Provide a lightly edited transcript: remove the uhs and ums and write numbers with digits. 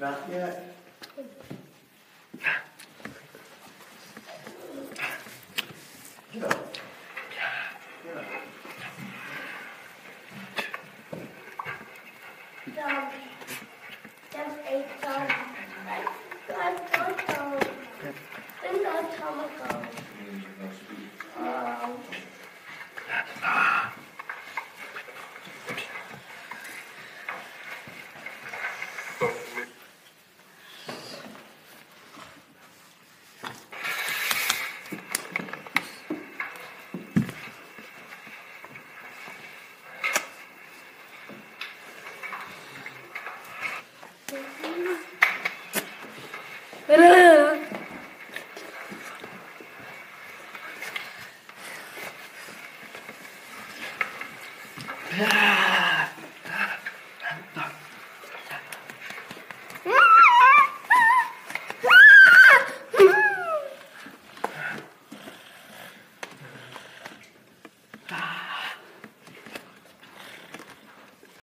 Not yet. Get up. Get up. Yeah.